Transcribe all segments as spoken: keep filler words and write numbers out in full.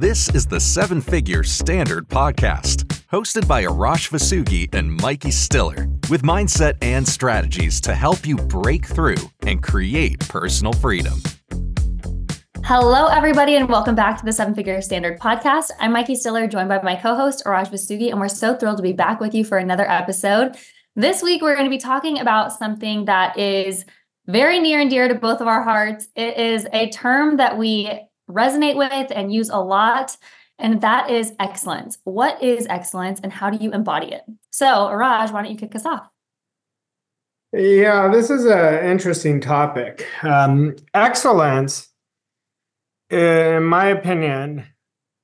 This is the Seven Figure Standard Podcast, hosted by Arash Vossoughi and Mikey Stiller, with mindset and strategies to help you break through and create personal freedom. Hello, everybody, and welcome back to the Seven Figure Standard Podcast. I'm Mikey Stiller, joined by my co-host, Arash Vossoughi, and we're so thrilled to be back with you for another episode. This week, we're going to be talking about something that is very near and dear to both of our hearts. It is a term that we resonate with and use a lot, and that is excellence. What is excellence, and how do you embody it? So, Arash, why don't you kick us off? Yeah, this is an interesting topic. Um, excellence, in my opinion,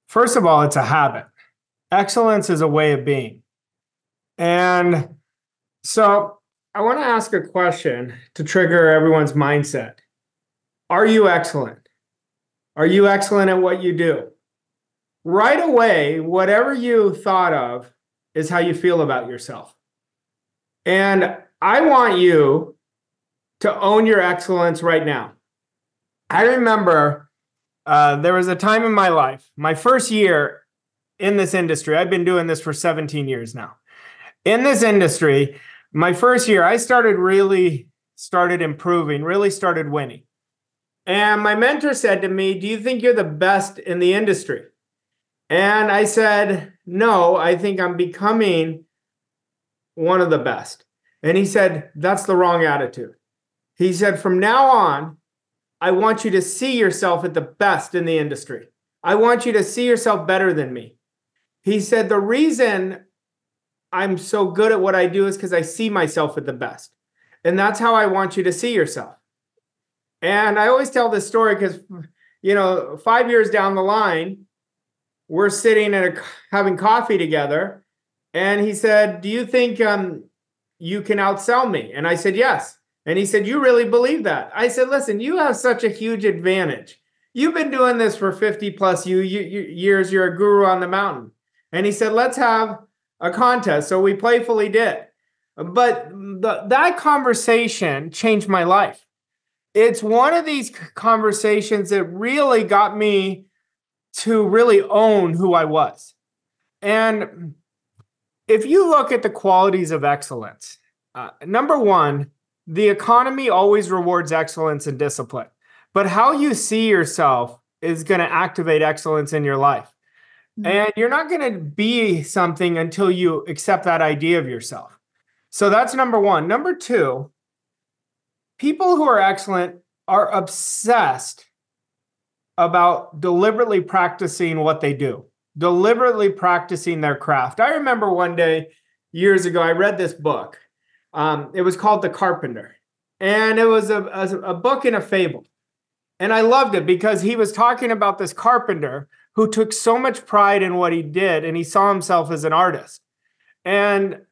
first of all, it's a habit. Excellence is a way of being. And so I want to ask a question to trigger everyone's mindset. Are you excellent? Are you excellent at what you do? Right away, whatever you thought of is how you feel about yourself. And I want you to own your excellence right now. I remember Uh, there was a time in my life, my first year in this industry. I've been doing this for seventeen years now. In this industry, my first year, I started really started improving, really started winning. And my mentor said to me, "Do you think you're the best in the industry?" And I said, "No, I think I'm becoming one of the best." And he said, "That's the wrong attitude." He said, "From now on, I want you to see yourself at the best in the industry. I want you to see yourself better than me." He said, "The reason I'm so good at what I do is because I see myself at the best. And that's how I want you to see yourself." And I always tell this story because, you know, five years down the line, we're sitting and having coffee together. And he said, "Do you think um, you can outsell me?" And I said, "Yes." And he said, "You really believe that?" I said, "Listen, you have such a huge advantage. You've been doing this for fifty plus years. You're a guru on the mountain." And he said, "Let's have a contest." So we playfully did. But the, that conversation changed my life. It's one of these conversations that really got me to really own who I was. And if you look at the qualities of excellence, uh, number one, the economy always rewards excellence and discipline, but how you see yourself is going to activate excellence in your life. Mm-hmm. And you're not going to be something until you accept that idea of yourself. So that's number one. Number two, people who are excellent are obsessed about deliberately practicing what they do, deliberately practicing their craft. I remember one day, years ago, I read this book. Um, it was called The Carpenter, and it was a, a, a book and a fable. And I loved it because he was talking about this carpenter who took so much pride in what he did, and he saw himself as an artist. And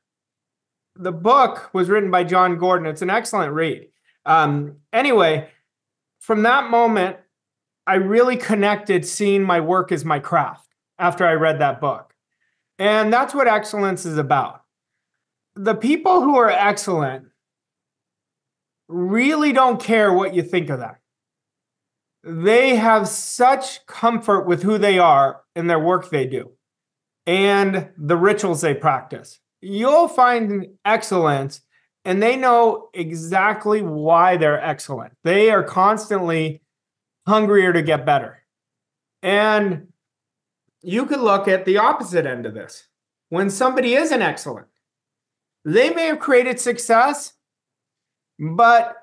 the book was written by John Gordon. It's an excellent read. Um, anyway, from that moment, I really connected seeing my work as my craft after I read that book. And that's what excellence is about. The people who are excellent really don't care what you think of them. They have such comfort with who they are and their work they do and the rituals they practice. You'll find excellence, and they know exactly why they're excellent. They are constantly hungrier to get better. And you could look at the opposite end of this. When somebody isn't excellent, they may have created success, but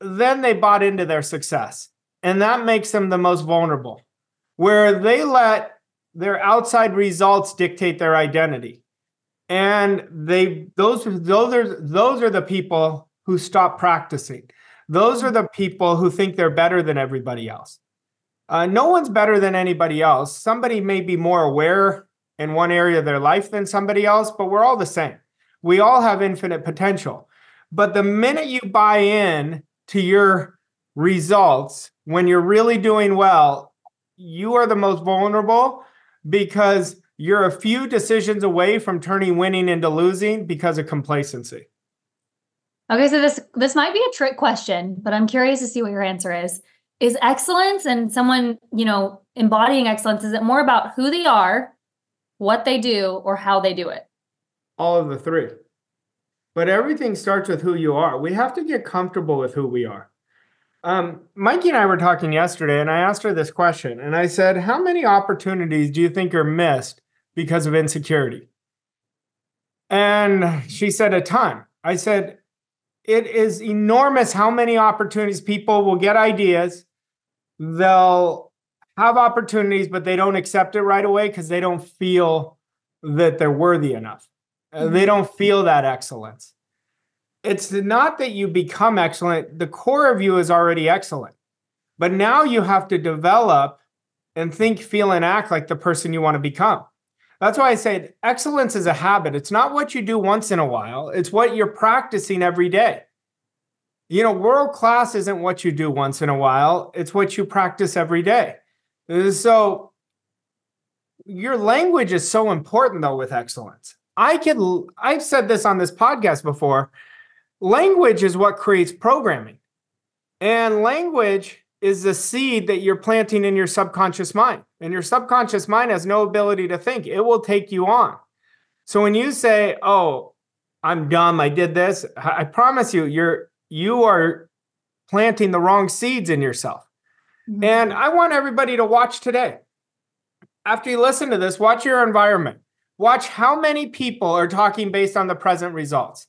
then they bought into their success. And that makes them the most vulnerable, where they let their outside results dictate their identity. And they those, those, are, those are the people who stop practicing. Those are the people who think they're better than everybody else. Uh, no one's better than anybody else. Somebody may be more aware in one area of their life than somebody else, but we're all the same. We all have infinite potential. But the minute you buy in to your results, when you're really doing well, you are the most vulnerable, because you're a few decisions away from turning winning into losing because of complacency. Okay, so this this might be a trick question, but I'm curious to see what your answer is. is excellence and someone, you know, embodying excellence, is it more about who they are, what they do, or how they do it? All of the three. But everything starts with who you are. We have to get comfortable with who we are. Um, Mikey and I were talking yesterday, and I asked her this question. And I said, how many opportunities do you think are missed because of insecurity? And she said a ton. I said, it is enormous how many opportunities. People will get ideas. They'll have opportunities, but they don't accept it right away because they don't feel that they're worthy enough. Mm-hmm. They don't feel that excellence. It's not that you become excellent. The core of you is already excellent. But now you have to develop and think, feel, and act like the person you want to become. That's why I said excellence is a habit. It's not what you do once in a while. It's what you're practicing every day. You know, world class isn't what you do once in a while. It's what you practice every day. So your language is so important, though, with excellence. I could, I've said this on this podcast before. Language is what creates programming. And language is the seed that you're planting in your subconscious mind. And your subconscious mind has no ability to think. It will take you on. So when you say, oh, I'm dumb, I did this, I promise you, you're, you are planting the wrong seeds in yourself. Mm-hmm. And I want everybody to watch today. After you listen to this, watch your environment. Watch how many people are talking based on the present results.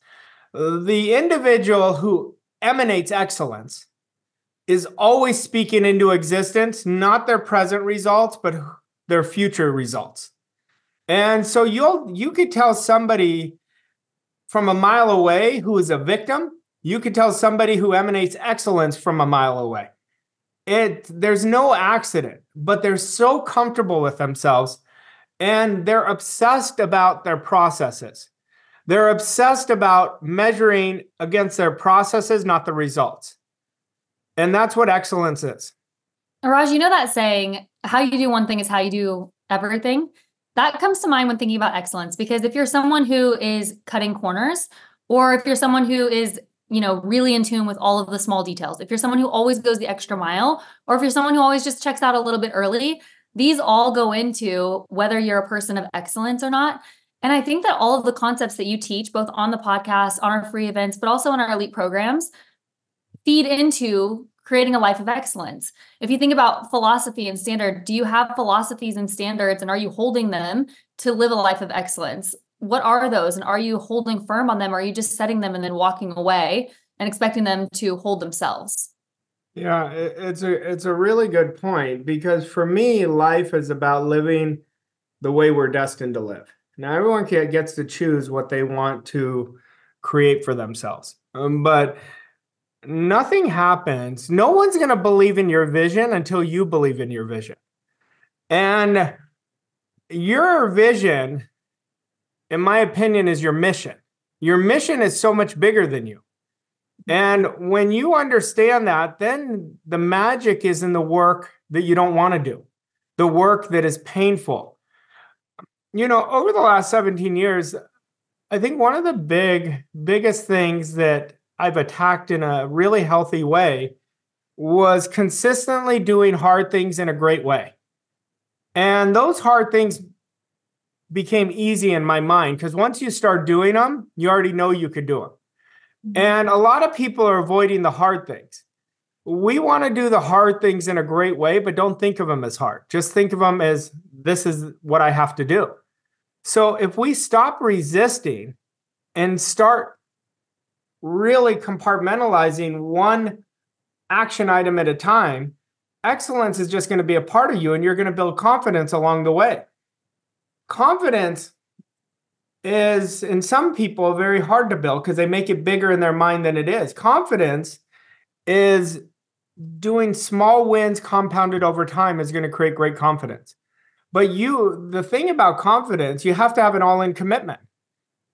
The individual who emanates excellence is always speaking into existence, not their present results, but their future results. And so you'll you could tell somebody from a mile away who is a victim, you could tell somebody who emanates excellence from a mile away. It there's no accident, but they're so comfortable with themselves and they're obsessed about their processes. They're obsessed about measuring against their processes, not the results. And that's what excellence is. Arash, you know that saying, how you do one thing is how you do everything? That comes to mind when thinking about excellence, because if you're someone who is cutting corners, or if you're someone who is, you know, really in tune with all of the small details, if you're someone who always goes the extra mile, or if you're someone who always just checks out a little bit early, these all go into whether you're a person of excellence or not. And I think that all of the concepts that you teach, both on the podcast, on our free events, but also in our elite programs, feed into creating a life of excellence. If you think about philosophy and standard, do you have philosophies and standards, and are you holding them to live a life of excellence? What are those? And are you holding firm on them? Or are you just setting them and then walking away and expecting them to hold themselves? Yeah, it's a, it's a really good point, because for me, life is about living the way we're destined to live. Now, everyone gets to choose what they want to create for themselves. Um, but nothing happens. No one's going to believe in your vision until you believe in your vision. And your vision, in my opinion, is your mission. Your mission is so much bigger than you. And when you understand that, then the magic is in the work that you don't want to do, the work that is painful. You know, over the last seventeen years, I think one of the big, biggest things that I've attacked in a really healthy way was consistently doing hard things in a great way. And those hard things became easy in my mind, because once you start doing them, you already know you could do them. Mm-hmm. And a lot of people are avoiding the hard things. We want to do the hard things in a great way, but don't think of them as hard. Just think of them as, this is what I have to do. So if we stop resisting and start really compartmentalizing one action item at a time, excellence is just going to be a part of you, and you're going to build confidence along the way. Confidence is, in some people, very hard to build because they make it bigger in their mind than it is. Confidence is doing small wins compounded over time is going to create great confidence. But you, the thing about confidence, you have to have an all-in commitment.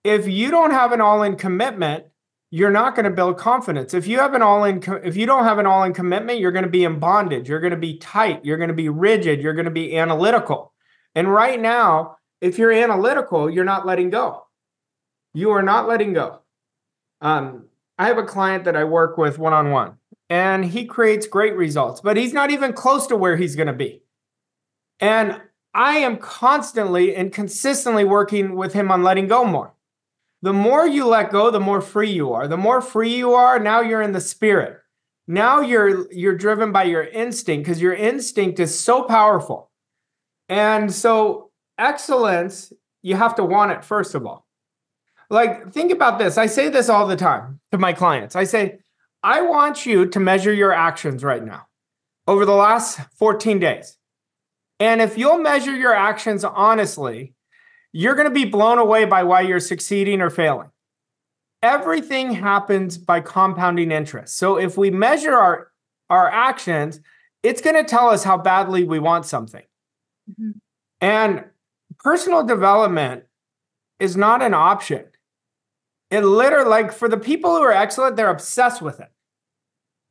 If you don't have an all-in commitment, you're not going to build confidence. If you have an all-in, if you don't have an all-in commitment, you're going to be in bondage. You're going to be tight. You're going to be rigid. You're going to be analytical. And right now, if you're analytical, you're not letting go. You are not letting go. Um, I have a client that I work with one-on-one, and he creates great results, but he's not even close to where he's going to be. And I am constantly and consistently working with him on letting go more. The more you let go, the more free you are. The more free you are, now you're in the spirit. Now you're you're driven by your instinct, because your instinct is so powerful. And so excellence, you have to want it first of all. Like, think about this. I say this all the time to my clients. I say, I want you to measure your actions right now over the last fourteen days. And if you'll measure your actions honestly, you're going to be blown away by why you're succeeding or failing. Everything happens by compounding interest. So if we measure our, our actions, it's going to tell us how badly we want something. Mm-hmm. And personal development is not an option. It literally, like for the people who are excellent, they're obsessed with it.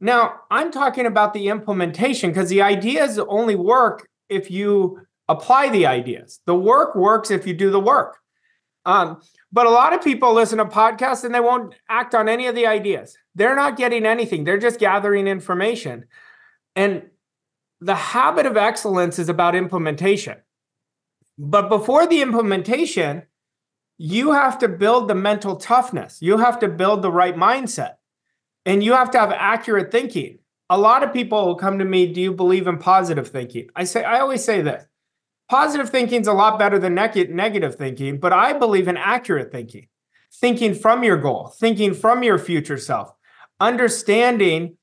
Now, I'm talking about the implementation, because the ideas only work if you apply the ideas. The work works if you do the work. Um, but a lot of people listen to podcasts and they won't act on any of the ideas. They're not getting anything. They're just gathering information. And the habit of excellence is about implementation. But before the implementation, you have to build the mental toughness. You have to build the right mindset. And you have to have accurate thinking. A lot of people will come to me, do you believe in positive thinking? I say, I always say this. Positive thinking is a lot better than neg- negative thinking, but I believe in accurate thinking. Thinking from your goal, thinking from your future self, understanding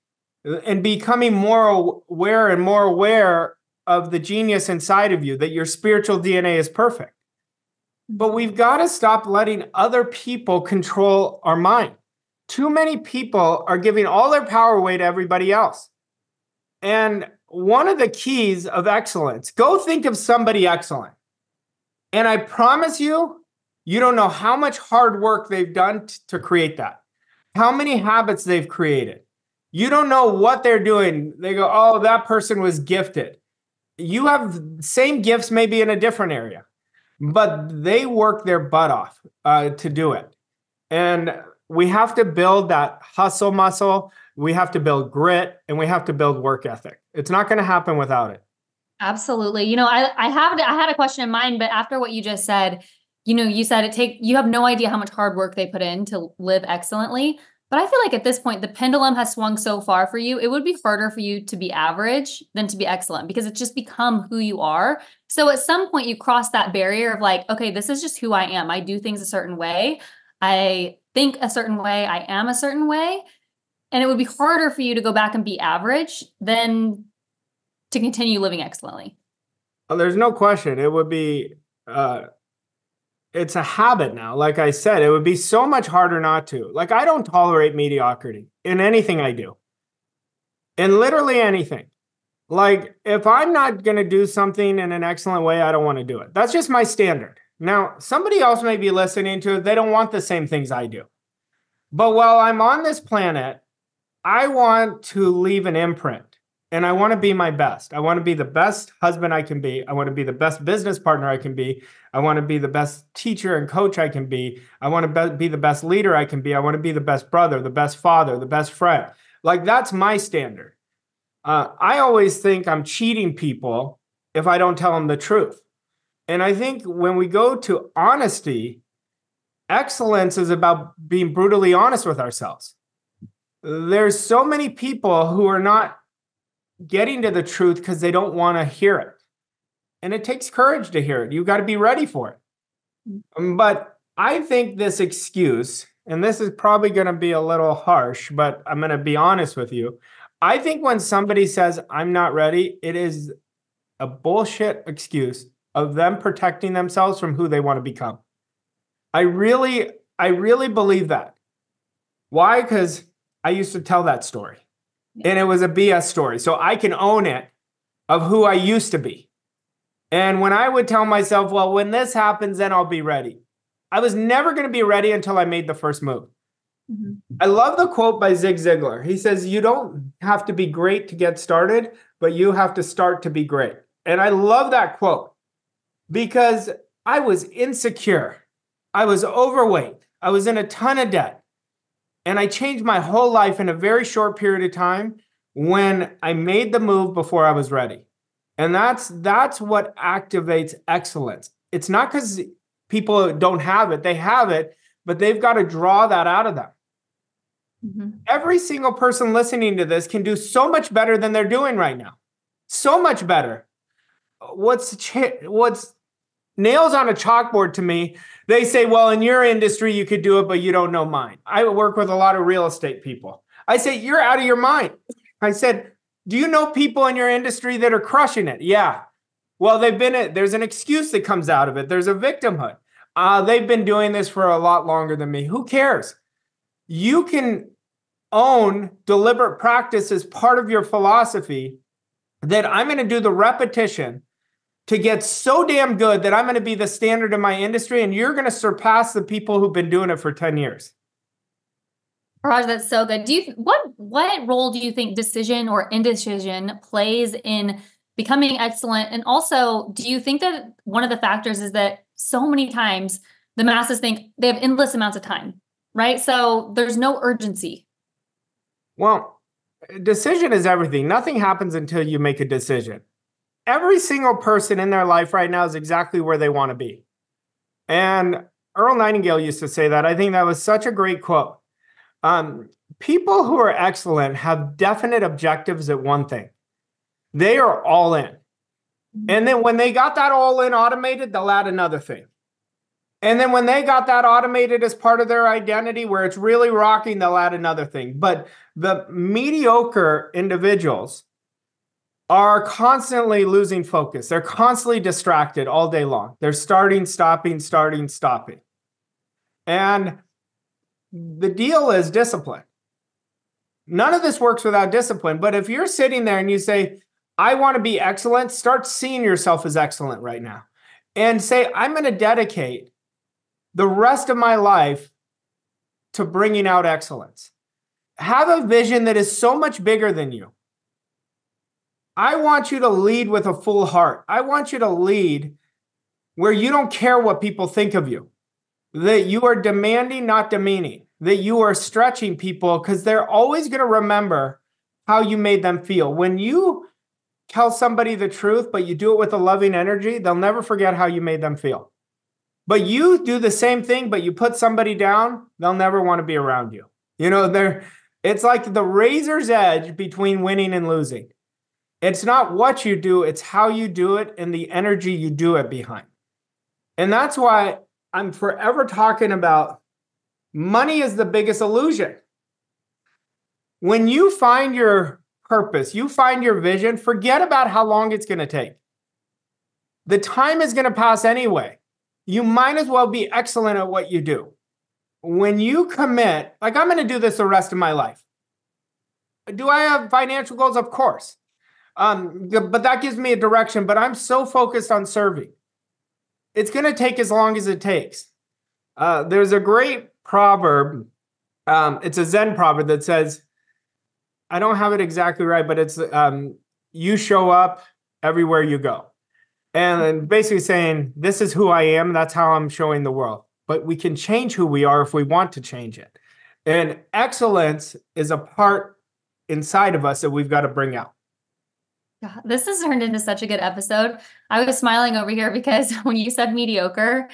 and becoming more aware and more aware of the genius inside of you, that your spiritual D N A is perfect. But we've got to stop letting other people control our mind. Too many people are giving all their power away to everybody else. And one of the keys of excellence, go think of somebody excellent. And I promise you, you don't know how much hard work they've done t- to create that, how many habits they've created. You don't know what they're doing. They go, oh, that person was gifted. You have same gifts maybe in a different area, but they work their butt off uh, to do it. And we have to build that hustle muscle. We have to build grit, and we have to build work ethic. It's not going to happen without it. Absolutely. You know, I, I have, I had a question in mind, but after what you just said, you know, you said it take, you have no idea how much hard work they put in to live excellently. But I feel like at this point, the pendulum has swung so far for you, it would be harder for you to be average than to be excellent, because it's just become who you are. So at some point you cross that barrier of like, okay, this is just who I am. I do things a certain way. I think a certain way. I am a certain way. And it would be harder for you to go back and be average than to continue living excellently. Well, there's no question. It would be, uh, it's a habit now. Like I said, it would be so much harder not to. Like, I don't tolerate mediocrity in anything I do. In literally anything. Like, if I'm not going to do something in an excellent way, I don't want to do it. That's just my standard. Now, somebody else may be listening to it. They don't want the same things I do. But while I'm on this planet, I want to leave an imprint, and I want to be my best. I want to be the best husband I can be. I want to be the best business partner I can be. I want to be the best teacher and coach I can be. I want to be the best leader I can be. I want to be the best brother, the best father, the best friend. Like, that's my standard. Uh, I always think I'm cheating people if I don't tell them the truth. And I think when we go to honesty, excellence is about being brutally honest with ourselves. There's so many people who are not getting to the truth because they don't want to hear it. And it takes courage to hear it. You've got to be ready for it. But I think this excuse, and this is probably going to be a little harsh, but I'm going to be honest with you. I think when somebody says, I'm not ready, it is a bullshit excuse of them protecting themselves from who they want to become. I really, I really believe that. Why? Because I used to tell that story. And it was a B S story. So I can own it of who I used to be. And when I would tell myself, well, when this happens, then I'll be ready. I was never going to be ready until I made the first move. Mm-hmm. I love the quote by Zig Ziglar. He says, you don't have to be great to get started, but you have to start to be great. And I love that quote because I was insecure. I was overweight. I was in a ton of debt. And I changed my whole life in a very short period of time when I made the move before I was ready. And that's that's what activates excellence. It's not because people don't have it. They have it, but they've got to draw that out of them. Mm-hmm. Every single person listening to this can do so much better than they're doing right now. So much better. What's ch- what's nails on a chalkboard to me, they say, well, in your industry, you could do it, but you don't know mine. I work with a lot of real estate people. I say, you're out of your mind. I said, do you know people in your industry that are crushing it? Yeah. Well, they've been it. There's an excuse that comes out of it. There's a victimhood. Uh, they've been doing this for a lot longer than me. Who cares? You can own deliberate practice as part of your philosophy that I'm going to do the repetition to get so damn good that I'm going to be the standard in my industry, and you're going to surpass the people who've been doing it for ten years. Arash, that's so good. Do you what what role do you think decision or indecision plays in becoming excellent? And also, do you think that one of the factors is that so many times the masses think they have endless amounts of time, right? So there's no urgency. Well, decision is everything. Nothing happens until you make a decision. Every single person in their life right now is exactly where they want to be. And Earl Nightingale used to say that. I think that was such a great quote. Um, people who are excellent have definite objectives at one thing. They are all in. And then when they got that all in automated, they'll add another thing. And then when they got that automated as part of their identity where it's really rocking, they'll add another thing. But the mediocre individuals are constantly losing focus. They're constantly distracted all day long. They're starting, stopping, starting, stopping. And the deal is discipline. None of this works without discipline. But if you're sitting there and you say, I want to be excellent, start seeing yourself as excellent right now and say, I'm going to dedicate the rest of my life to bringing out excellence. Have a vision that is so much bigger than you. I want you to lead with a full heart. I want you to lead where you don't care what people think of you. That you are demanding, not demeaning. That you are stretching people because they're always going to remember how you made them feel. When you tell somebody the truth, but you do it with a loving energy, they'll never forget how you made them feel. But you do the same thing, but you put somebody down, they'll never want to be around you. You know, they're, it's like the razor's edge between winning and losing. It's not what you do, it's how you do it and the energy you do it behind. And that's why I'm forever talking about money is the biggest illusion. When you find your purpose, you find your vision, forget about how long it's going to take. The time is going to pass anyway. You might as well be excellent at what you do. When you commit, like I'm going to do this the rest of my life. Do I have financial goals? Of course. Um, but that gives me a direction, but I'm so focused on serving. It's going to take as long as it takes. Uh, there's a great proverb. Um, it's a Zen proverb that says, I don't have it exactly right, but it's, um, you show up everywhere you go. And basically saying, this is who I am. That's how I'm showing the world. But we can change who we are if we want to change it. And excellence is a part inside of us that we've got to bring out. God, this has turned into such a good episode. I was smiling over here because when you said mediocre,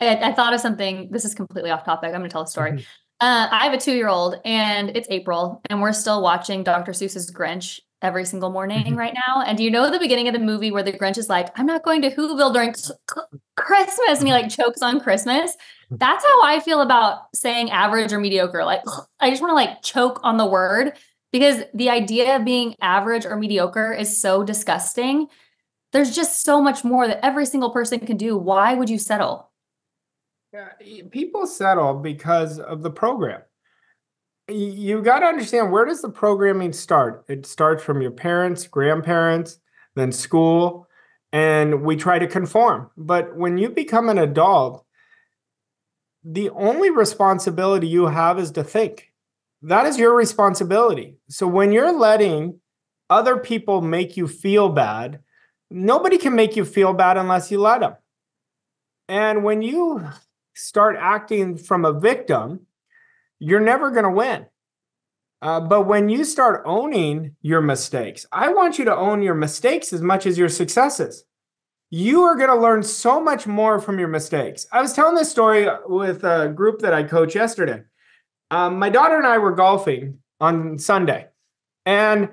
I, I thought of something. This is completely off topic. I'm going to tell a story. Mm-hmm. Uh, I have a two-year-old and it's April and we're still watching Doctor Seuss's Grinch every single morning mm-hmm. right now. And you know the beginning of the movie where the Grinch is like, I'm not going to Whoville during c- c- Christmas. And he like chokes on Christmas. That's how I feel about saying average or mediocre. Like I just want to like choke on the word. Because the idea of being average or mediocre is so disgusting. There's just so much more that every single person can do. Why would you settle? Yeah, people settle because of the program. You got to understand, where does the programming start? It starts from your parents, grandparents, then school, and we try to conform. But when you become an adult, the only responsibility you have is to think. That is your responsibility. So when you're letting other people make you feel bad, nobody can make you feel bad unless you let them. And when you start acting from a victim, you're never going to win. Uh, but when you start owning your mistakes, I want you to own your mistakes as much as your successes. You are going to learn so much more from your mistakes. I was telling this story with a group that I coached yesterday. Um, my daughter and I were golfing on Sunday, and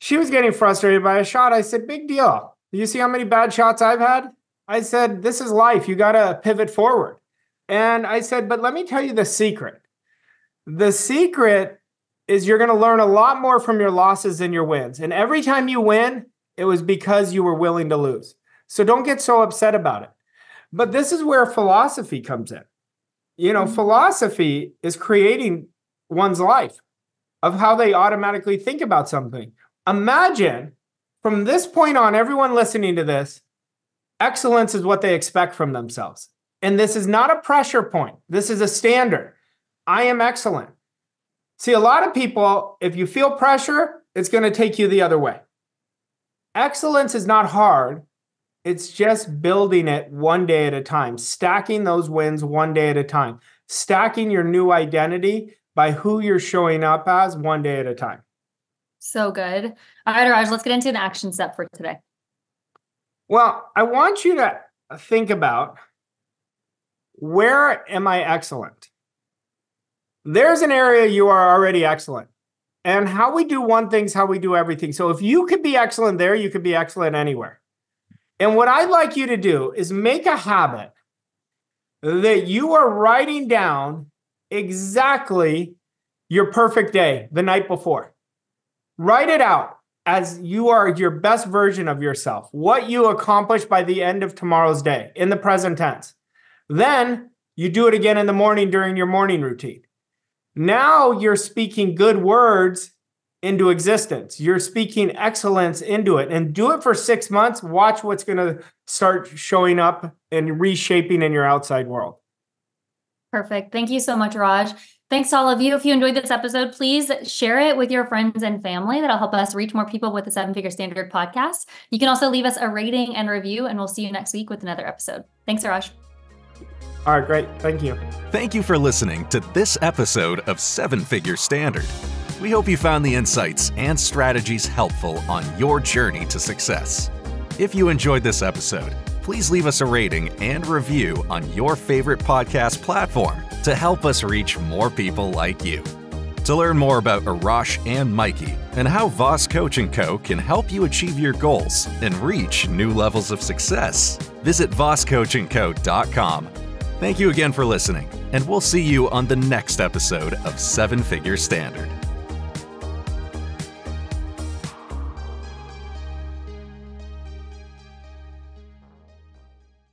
she was getting frustrated by a shot. I said, big deal. You see how many bad shots I've had? I said, this is life. You got to pivot forward. And I said, but let me tell you the secret. The secret is you're going to learn a lot more from your losses than your wins. And every time you win, it was because you were willing to lose. So don't get so upset about it. But this is where philosophy comes in. You know, mm-hmm. philosophy is creating one's life of how they automatically think about something. Imagine from this point on, everyone listening to this, excellence is what they expect from themselves. And this is not a pressure point. This is a standard. I am excellent. See, a lot of people, if you feel pressure, it's going to take you the other way. Excellence is not hard. It's just building it one day at a time, stacking those wins one day at a time, stacking your new identity by who you're showing up as one day at a time. So good. All right, Arash, let's get into an action step for today. Well, I want you to think about, where am I excellent? There's an area you are already excellent. And how we do one thing is how we do everything. So if you could be excellent there, you could be excellent anywhere. And what I'd like you to do is make a habit that you are writing down exactly your perfect day the night before. Write it out as you are your best version of yourself, what you accomplish by the end of tomorrow's day in the present tense. Then you do it again in the morning during your morning routine. Now you're speaking good words into existence. You're speaking excellence into it, and do it for six months. Watch what's going to start showing up and reshaping in your outside world. Perfect. Thank you so much, Raj. Thanks to all of you. If you enjoyed this episode, please share it with your friends and family. That'll help us reach more people with the Seven Figure Standard podcast. You can also leave us a rating and review, and we'll see you next week with another episode. Thanks, Arash. All right, great. Thank you. Thank you for listening to this episode of Seven Figure Standard. We hope you found the insights and strategies helpful on your journey to success. If you enjoyed this episode, please leave us a rating and review on your favorite podcast platform to help us reach more people like you. To learn more about Arash and Mikey and how Voss Coaching Co. can help you achieve your goals and reach new levels of success, visit voss coaching co dot com. Thank you again for listening, and we'll see you on the next episode of Seven Figure Standard.